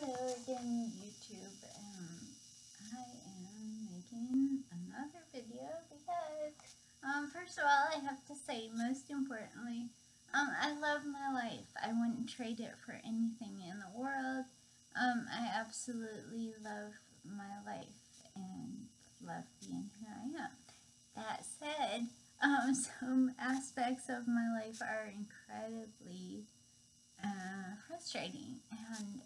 Hello again, YouTube. I am making another video because, first of all, I have to say, most importantly, I love my life. I wouldn't trade it for anything in the world. I absolutely love my life and love being who I am. That said, some aspects of my life are incredibly frustrating, and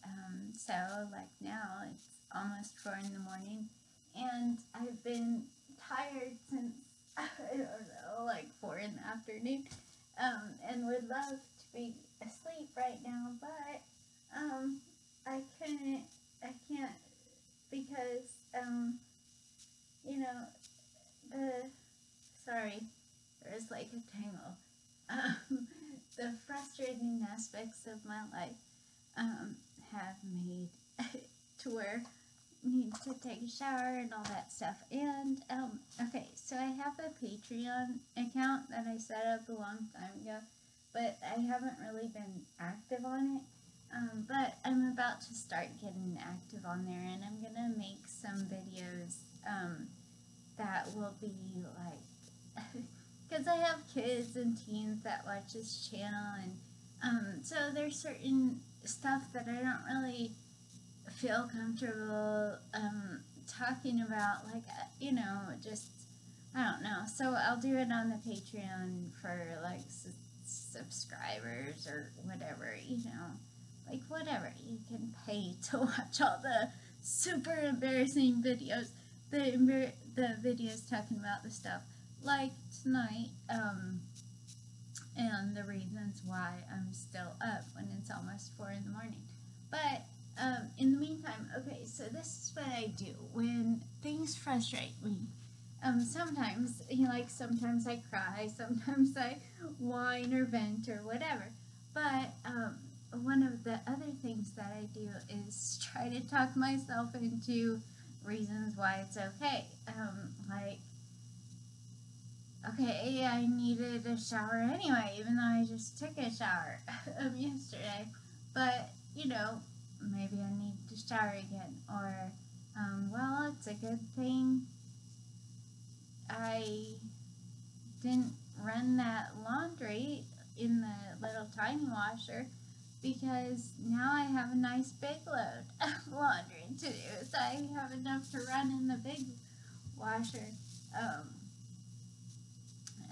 so like now it's almost 4 in the morning and I've been tired since, I don't know, like 4 in the afternoon, and would love to be asleep right now, but I can't because you know, sorry, there's like a tangle. The frustrating aspects of my life have made to where I need to take a shower and all that stuff. And, okay, so I have a Patreon account that I set up a long time ago, but I haven't really been active on it. But I'm about to start getting active on there, and I'm going to make some videos that will be like... because I have kids and teens that watch this channel, and so there's certain stuff that I don't really feel comfortable talking about, like, you know, just, I don't know. So I'll do it on the Patreon for, like, subscribers or whatever, you know, like, whatever. You can pay to watch all the super embarrassing videos, the videos talking about the stuff. Like tonight, and the reasons why I'm still up when it's almost 4 in the morning. But, in the meantime, okay, so this is what I do when things frustrate me. Sometimes, you know, like, sometimes I cry, sometimes I whine or vent or whatever. But, one of the other things that I do is try to talk myself into reasons why it's okay. Like, okay, I needed a shower anyway, even though I just took a shower yesterday, but, you know, maybe I need to shower again, or, well, it's a good thing I didn't run that laundry in the little tiny washer, because now I have a nice big load of laundry to do, so I have enough to run in the big washer.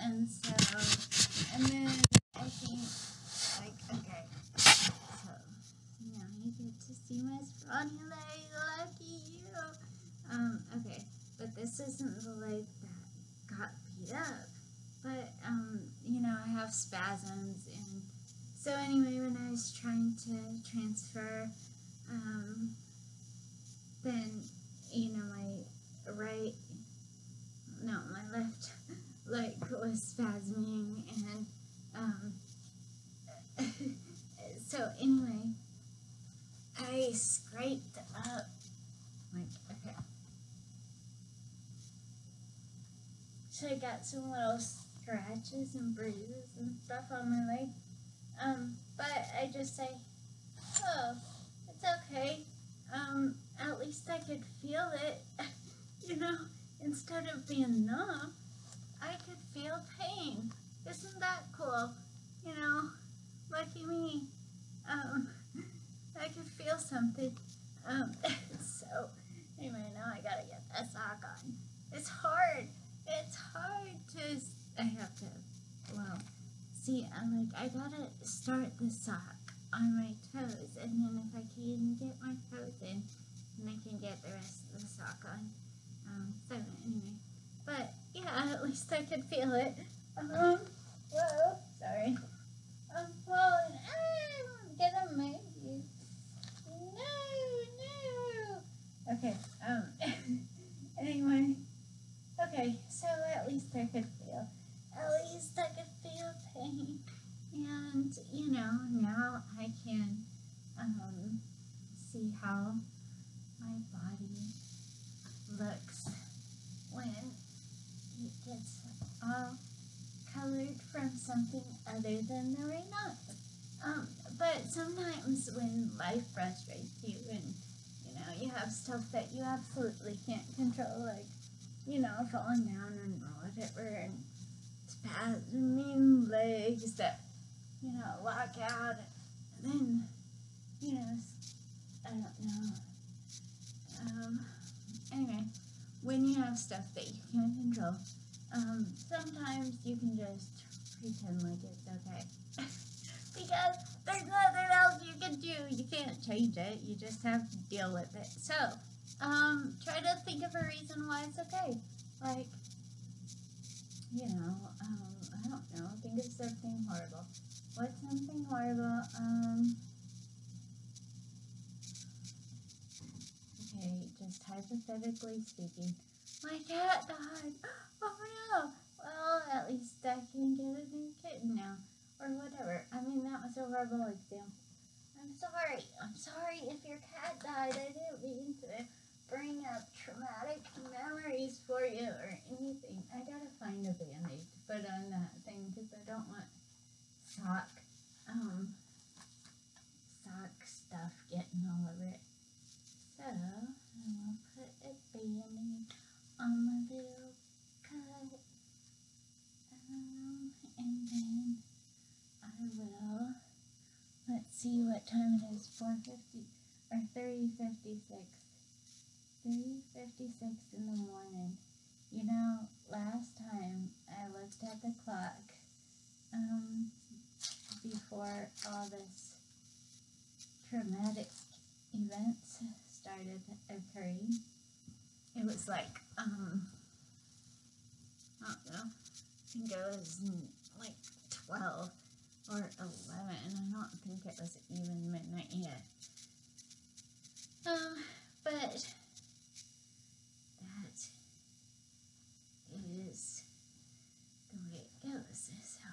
And so, and then I think, like, okay, so now you get to see my scrawny leg, lucky you. Okay, but this isn't the leg that got beat up, but, you know, I have spasms, and so anyway, when I was trying to transfer, then, you know, my right, no, my left leg was spasming, and so anyway, I scraped up, like, okay, so I got some little scratches and bruises and stuff on my leg, but I just say, oh, it's okay, at least I could feel it, you know, instead of being numb. I could feel pain. Isn't that cool? You know, lucky me. I could feel something. So, anyway, now I gotta get that sock on. It's hard. It's hard to, I have to, well, see, I'm like, I gotta start the sock on my toes, and then if I can get my toes in, then I can get the rest of the sock on. So, anyway. But, yeah, at least I could feel it. Whoa, sorry. I'm falling. I'm gonna make you. No. Okay, anyway. Okay, so at least I could feel. At least I could feel pain. And, you know, now I can, see how my body looks when it gets all colored from something other than the right knot. But sometimes when life frustrates you and, you know, you have stuff that you absolutely can't control, like, you know, falling down and whatever, and spasming legs that, you know, lock out, and then, you know, I don't know. Anyway, when you have stuff that you can't control, sometimes you can just pretend like it's okay. Because there's nothing else you can do. You can't change it. You just have to deal with it. So, try to think of a reason why it's okay. Like, you know, I don't know. Think of something horrible. What's something horrible? Okay, just hypothetically speaking. My cat died. Oh no. Well, at least I can get a new kitten now. Or whatever. I mean, that was a horrible example. I'm sorry. I'm sorry if your cat died. I didn't mean to bring up traumatic memories for you or anything. I gotta find a band-aid to put on that thing because I don't want sock stuff getting all over it. So, I will put a band-aid on my little cut. And then I will, let's see what time it is, 4:50, or 3:56, 3:56 in the morning. You know, last time I looked at the clock, before all this traumatic events started occurring, it was like, I don't know, I think it was like 12. Or 11, I don't think it was even midnight yet. But that is the way it goes. So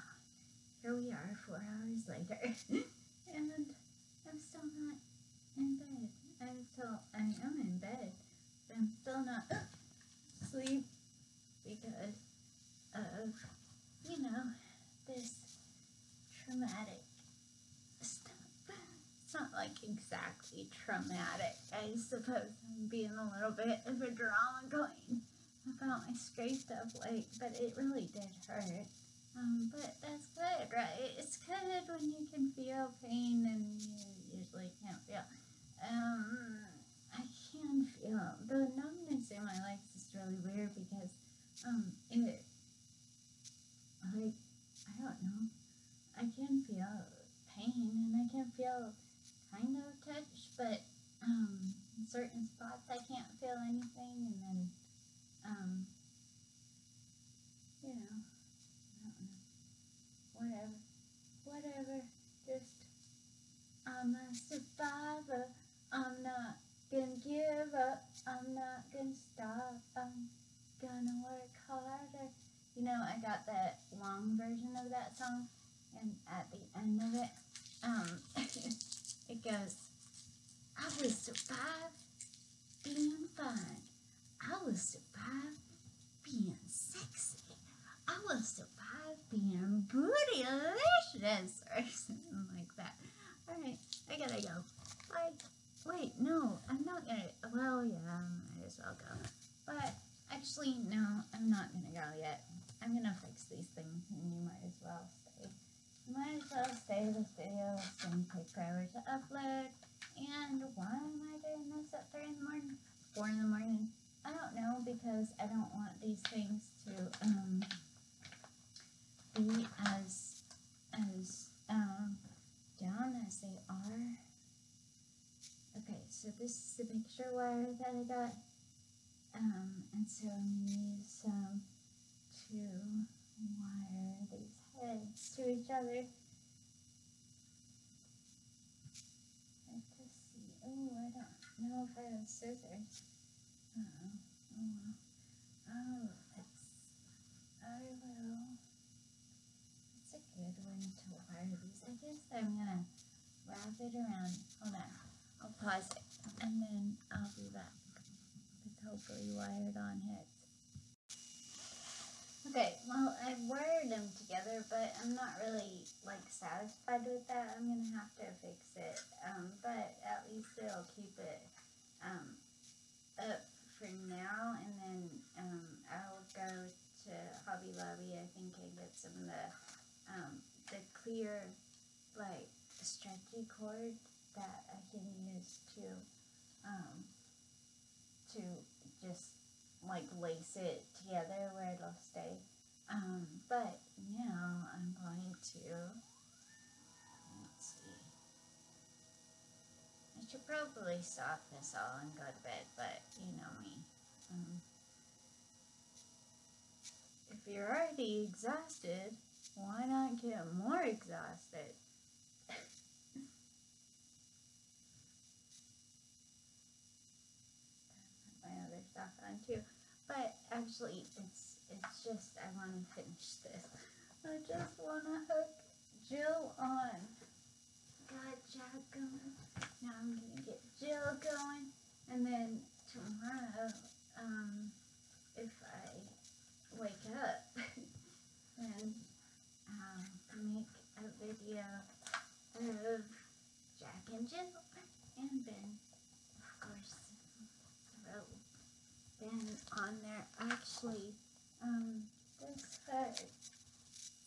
here we are, 4 hours later, and I'm still not in bed. I am in bed, but I'm still not asleep because of, you know, this traumatic stuff. It's not like exactly traumatic. I suppose I'm being a little bit of a drama queen about my scraped up leg, but it really did hurt. But that's good, right? It's good when you can feel pain and you usually can't feel. I can feel the numbness in my legs is really weird because it, like, I don't know. I can feel pain, and I can feel kind of touch, but in certain spots I can't feel anything, and then, you know, I don't know, whatever, just, I'm a survivor, I'm not gonna give up, I'm not gonna stop, I'm gonna work harder. You know, I got that long version of that song. And at the end of it, it goes, I will survive being fine. I will survive being sexy. I will survive being bootylicious, or something like that. Alright, I gotta go. Like, wait, no, I'm not gonna, well, yeah, I might as well go. But, actually, no, I'm not gonna go yet. I'm gonna fix these things, and you might as well stay. Might as well save this video, it's going to take 4 hours to upload, and why am I doing this at 3 in the morning, 4 in the morning, I don't know, because I don't want these things to, be as down as they are. Okay, so this is the picture wire that I got, and so I'm going to use some to wire these heads to each other. Let's just see. Oh, I don't know if I have scissors. Oh, it's a good one to wire these. I guess I'm gonna wrap it around. Hold on, I'll pause it, and then I'll be back with hopefully wired on heads. Okay, well, I've wired them together, but I'm not really, like, satisfied with that. I'm going to have to fix it, but at least it'll keep it, up for now, and then, I'll go to Hobby Lobby, I think, and get some of the clear, like, stretchy cord that I can use to just, like, lace it together where it'll stay. But now I'm going to, let's see, I should probably stop this all and go to bed, but you know me. If you're already exhausted, why not get more exhausted? On too, but actually it's just I want to finish this. I just want to hook Jill on. Got Jack going. Now I'm gonna get Jill going, and then tomorrow, if I wake up, then make a video of Jack and Jill, and then of course throw been on there. Actually, this hood,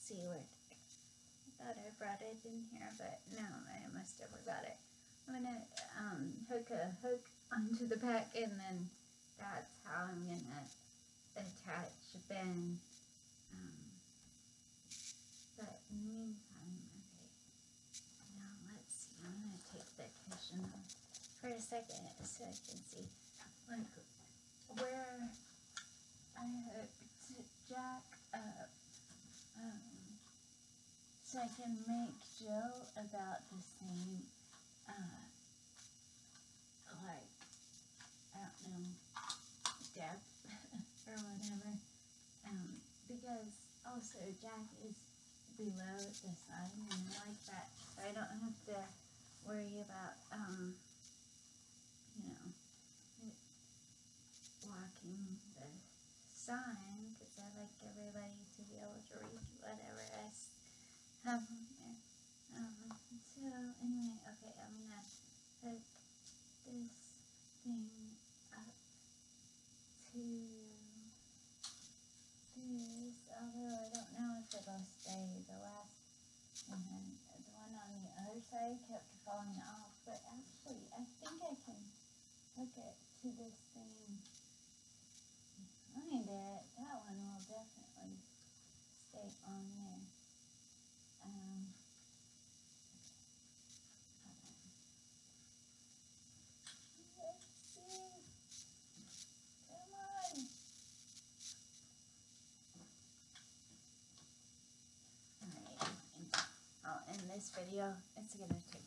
C-word, I thought I brought it in here, but no, I must have forgot it. I'm gonna, hook a hook onto the back, and then that's how I'm gonna attach Ben, but in the meantime, okay, now let's see, I'm gonna take the cushion off for a second so I can see, like, where I hooked Jack up, so I can make Jill about the same, like, I don't know, depth or whatever, because also Jack is below the sun, and I like that, so I don't have to worry about, you know, walking the sign, because I like everybody to be able to read whatever I have on there. So, anyway, okay, I'm gonna hook this thing up to this, although I don't know if it'll stay. The last one, the one on the other side kept falling off, but actually, I think I can hook it to this thing. Find it, that one will definitely stay on there. Okay. Let's see. Come on. Alright, I'll end this video. It's gonna take